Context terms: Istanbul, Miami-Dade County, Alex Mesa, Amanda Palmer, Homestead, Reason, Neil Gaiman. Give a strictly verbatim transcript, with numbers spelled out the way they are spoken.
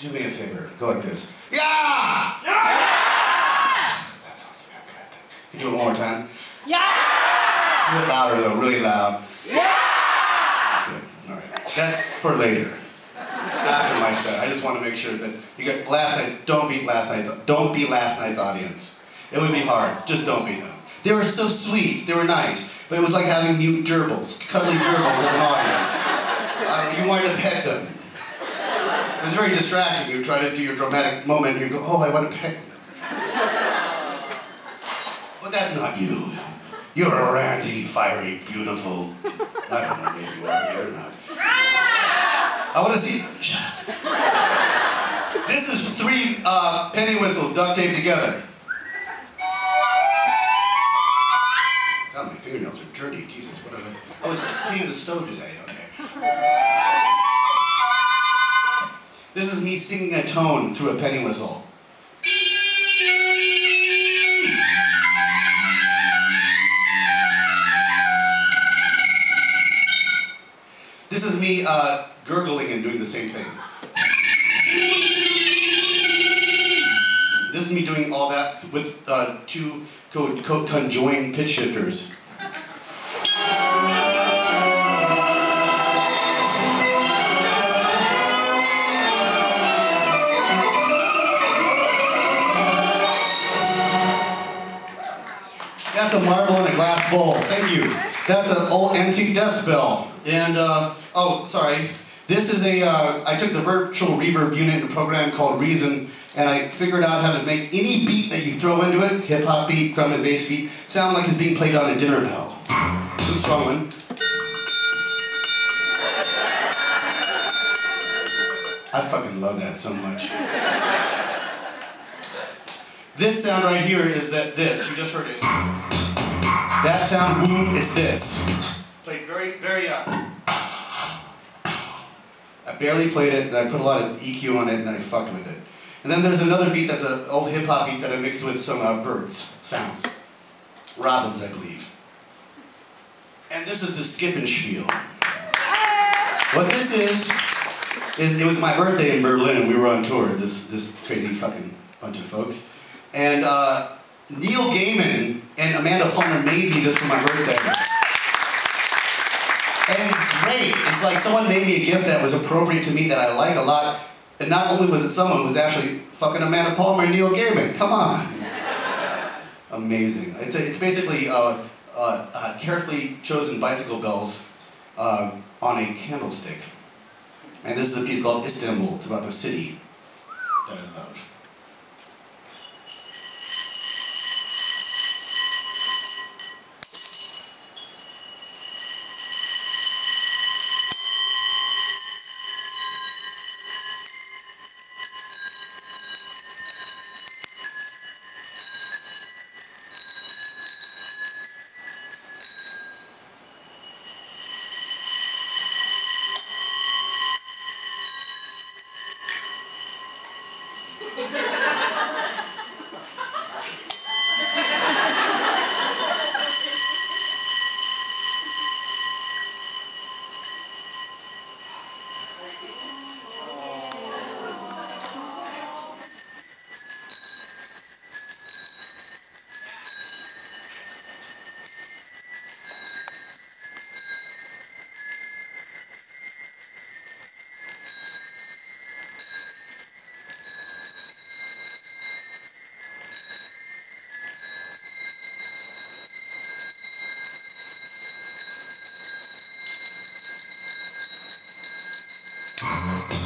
do me a favor. Go like this. Yeah! Yeah! That sounds like a good thing. You do it one more time. Yeah! A little louder though, really loud. Yeah! Good. All right. That's for later. After my set, I just want to make sure that you get last night's. Don't beat last night's. Don't beat last night's audience. It would be hard. Just don't beat them. They were so sweet. They were nice. But it was like having mute gerbils, cuddly gerbils in an audience. Uh, you wanted to pet them. It was very distracting. You try to do your dramatic moment, and you go, "Oh, I want to pet them." But that's not you. You're a randy, fiery, beautiful. I don't know if you are or not. I want to see. This is three uh, penny whistles duct taped together. God, my fingernails are dirty. Jesus, what am I? I was cleaning the stove today. Okay. This is me singing a tone through a penny whistle. This is me. Uh, gurgling and doing the same thing. This is me doing all that with uh, two co co conjoined pitch shifters. That's a marble in a glass bowl. Thank you. That's an old antique desk bell. And, uh, oh, sorry. This is a, uh, I took the virtual reverb unit in a program called Reason, and I figured out how to make any beat that you throw into it, hip hop beat, drum and bass beat, sound like it's being played on a dinner bell. Who's wrong one? I fucking love that so much. This sound right here is that this, you just heard it. That sound, boom, is this. Played very, very up. I barely played it, and I put a lot of E Q on it, and then I fucked with it. And then there's another beat that's an old hip-hop beat that I mixed with some uh, birds sounds. Robins, I believe. And this is the skipping spiel. What this is, is it was my birthday in Berlin, and we were on tour, this, this crazy fucking bunch of folks. And uh, Neil Gaiman and Amanda Palmer made me this for my birthday. And it's great. It's like someone made me a gift that was appropriate to me that I like a lot. And not only was it someone, it was actually fucking Amanda Palmer and Neil Gaiman. Come on. Amazing. It's, a, it's basically uh, uh, uh, carefully chosen bicycle bells uh, on a candlestick. And this is a piece called Istanbul. It's about the city that I love. Thank you.